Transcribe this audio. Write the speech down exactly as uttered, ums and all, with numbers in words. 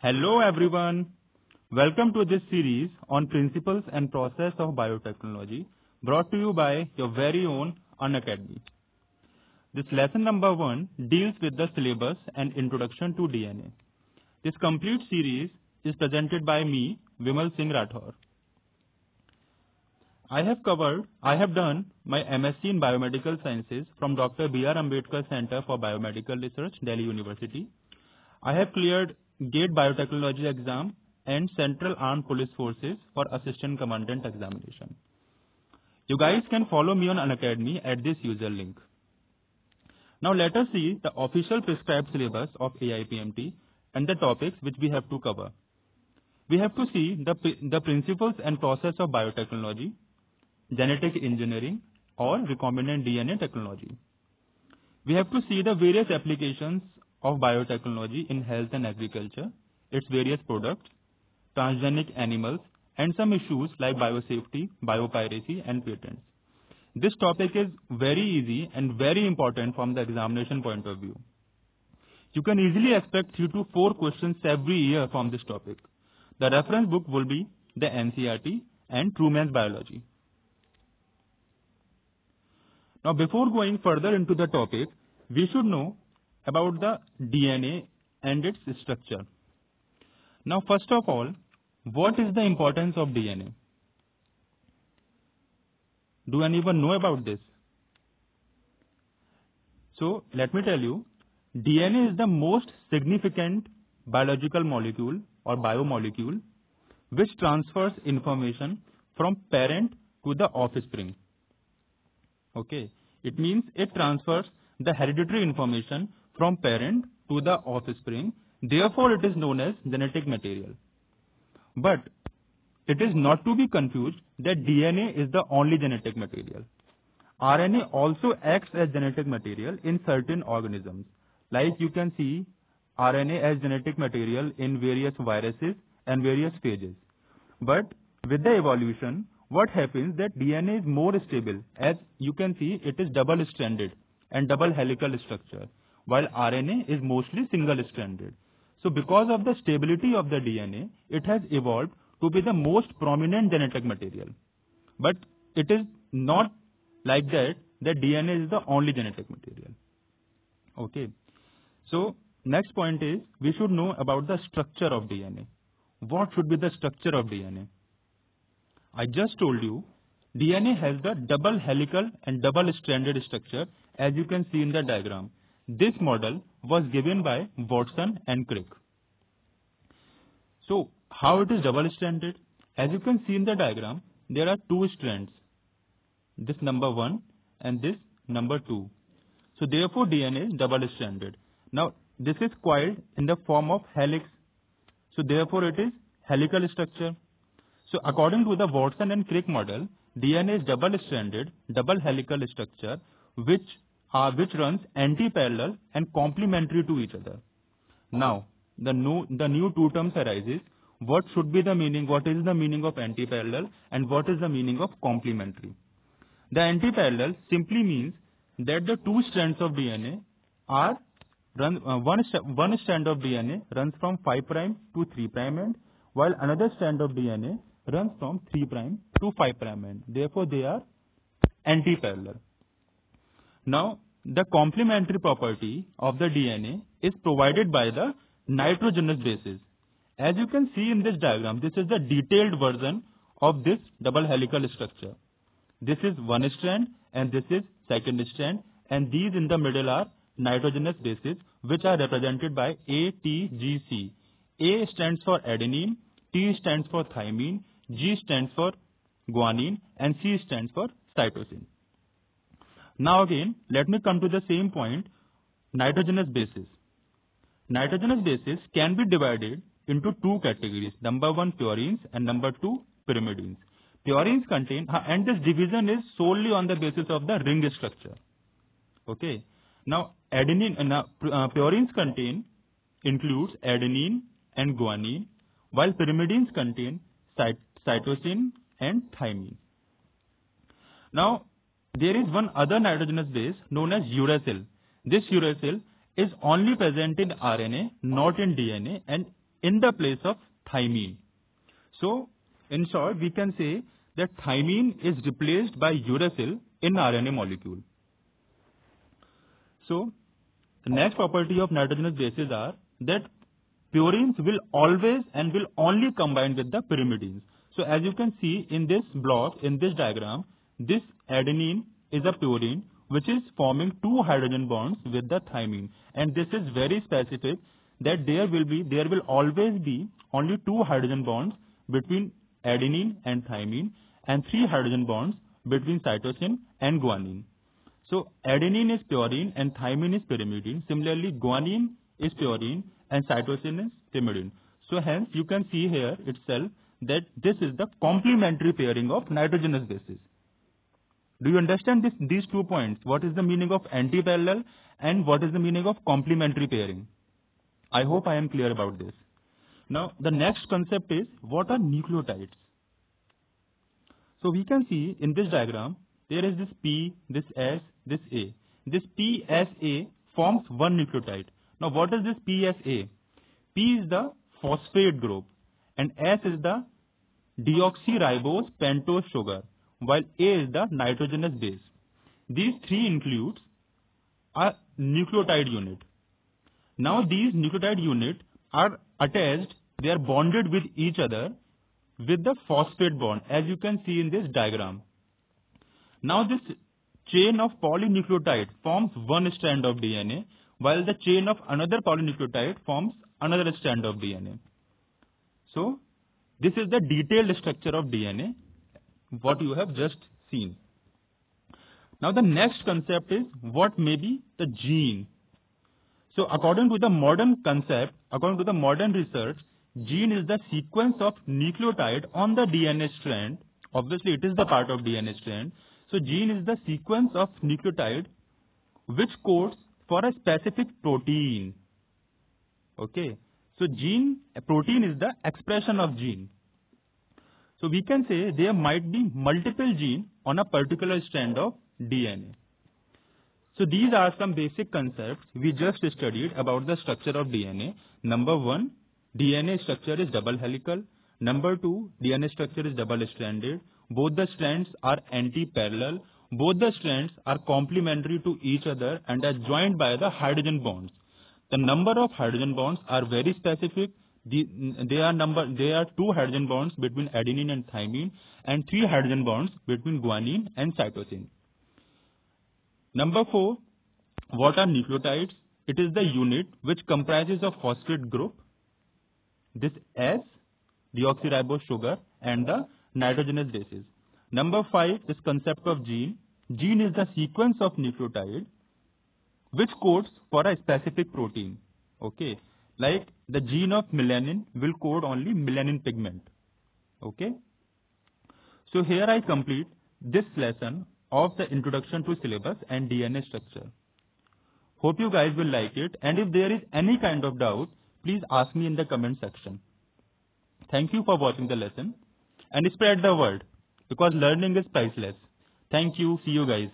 Hello everyone, welcome to this series on principles and process of biotechnology brought to you by your very own Unacademy. This lesson number one deals with the syllabus and introduction to D N A. This complete series is presented by me, Vimal Singh Rathor. I have covered, I have done my M S c in Biomedical Sciences from Doctor B R Ambedkar Center for Biomedical Research, Delhi University. I have cleared GATE Biotechnology exam and Central Armed Police Forces for Assistant Commandant examination. You guys can follow me on Unacademy at this user link. Now let us see the official prescribed syllabus of A I P M T and the topics which we have to cover. We have to see the, the principles and process of biotechnology, genetic engineering or recombinant D N A technology. We have to see the various applications of biotechnology in health and agriculture, its various products, transgenic animals, and some issues like biosafety, biopiracy, and patents. This topic is very easy and very important from the examination point of view. You can easily expect three to four questions every year from this topic. The reference book will be the N C E R T and Truman's Biology. Now, before going further into the topic, we should know about the D N A and its structure. Now, first of all, what is the importance of D N A? Do anyone know about this? So, let me tell you, D N A is the most significant biological molecule or biomolecule which transfers information from parent to the offspring. Okay, it means it transfers the hereditary information from parent to the offspring. Therefore, it is known as genetic material. But it is not to be confused that D N A is the only genetic material. R N A also acts as genetic material in certain organisms. Like you can see R N A as genetic material in various viruses and various phages. But with the evolution, what happens that D N A is more stable. As you can see, it is double-stranded and double helical structure, while R N A is mostly single-stranded. So because of the stability of the D N A, it has evolved to be the most prominent genetic material. But it is not like that, that D N A is the only genetic material. Okay. So next point is, we should know about the structure of D N A. What should be the structure of D N A? I just told you, D N A has the double helical and double-stranded structure, as you can see in the diagram. This model was given by Watson and Crick. So, how it is double-stranded? As you can see in the diagram, there are two strands, this number one and this number two. So, therefore, D N A is double-stranded. Now, this is coiled in the form of helix. So, therefore, it is helical structure. So, according to the Watson and Crick model, D N A is double-stranded, double helical structure, which Uh, which runs anti-parallel and complementary to each other. Now, the new, the new two terms arises. What should be the meaning? What is the meaning of anti-parallel and what is the meaning of complementary? The anti-parallel simply means that the two strands of D N A are run, uh, one, one strand of D N A runs from five prime to three prime end, while another strand of D N A runs from three prime to five prime end. Therefore, they are anti-parallel. Now, the complementary property of the D N A is provided by the nitrogenous bases. As you can see in this diagram, this is the detailed version of this double helical structure. This is one strand and this is second strand, and these in the middle are nitrogenous bases which are represented by A, T, G, C. A stands for adenine, T stands for thymine, G stands for guanine, and C stands for cytosine. Now again, let me come to the same point, nitrogenous bases. Nitrogenous bases can be divided into two categories, number one purines and number two pyrimidines. Purines contain, and this division is solely on the basis of the ring structure. Okay. Now, adenine, now uh, purines contain, includes adenine and guanine, while pyrimidines contain cyt cytosine and thymine. Now, there is one other nitrogenous base known as uracil. This uracil is only present in R N A, not in D N A, and in the place of thymine. So, in short, we can say that thymine is replaced by uracil in R N A molecule. So, the next property of nitrogenous bases are that purines will always and will only combine with the pyrimidines. So, as you can see in this block, in this diagram, this adenine is a purine which is forming two hydrogen bonds with the thymine, and this is very specific that there will be, there will always be only two hydrogen bonds between adenine and thymine and three hydrogen bonds between cytosine and guanine. So, adenine is purine and thymine is pyrimidine. Similarly, guanine is purine and cytosine is thymidine. So, hence you can see here itself that this is the complementary pairing of nitrogenous bases. Do you understand this, these two points? What is the meaning of antiparallel and what is the meaning of complementary pairing? I hope I am clear about this. Now, the next concept is, what are nucleotides? So, we can see in this diagram, there is this P, this S, this A. This P S A forms one nucleotide. Now, what is this P S A? P is the phosphate group and S is the deoxyribose pentose sugar, while A is the nitrogenous base. These three includes a nucleotide unit. Now, these nucleotide units are attached, they are bonded with each other with the phosphate bond, as you can see in this diagram. Now, this chain of polynucleotide forms one strand of D N A, while the chain of another polynucleotide forms another strand of D N A. So, this is the detailed structure of D N A, what you have just seen. Now, the next concept is, what may be the gene? So, according to the modern concept, according to the modern research, gene is the sequence of nucleotide on the D N A strand. Obviously, it is the part of D N A strand. So, gene is the sequence of nucleotide which codes for a specific protein. Okay. So, gene, a protein is the expression of gene. So, we can say there might be multiple genes on a particular strand of D N A. So, these are some basic concepts we just studied about the structure of D N A. Number one, D N A structure is double helical. Number two, D N A structure is double-stranded. Both the strands are anti-parallel. Both the strands are complementary to each other and are joined by the hydrogen bonds. The number of hydrogen bonds are very specific. The, they are number, there are two hydrogen bonds between adenine and thymine and three hydrogen bonds between guanine and cytosine. Number four, what are nucleotides? It is the unit which comprises of phosphate group, this S, deoxyribose sugar, and the nitrogenous bases. Number five, this concept of gene. Gene is the sequence of nucleotide which codes for a specific protein. Okay, like the gene of melanin will code only melanin pigment. Okay. So, here I complete this lesson of the introduction to syllabus and D N A structure. Hope you guys will like it, and if there is any kind of doubt, please ask me in the comment section. Thank you for watching the lesson and spread the word because learning is priceless. Thank you. See you guys.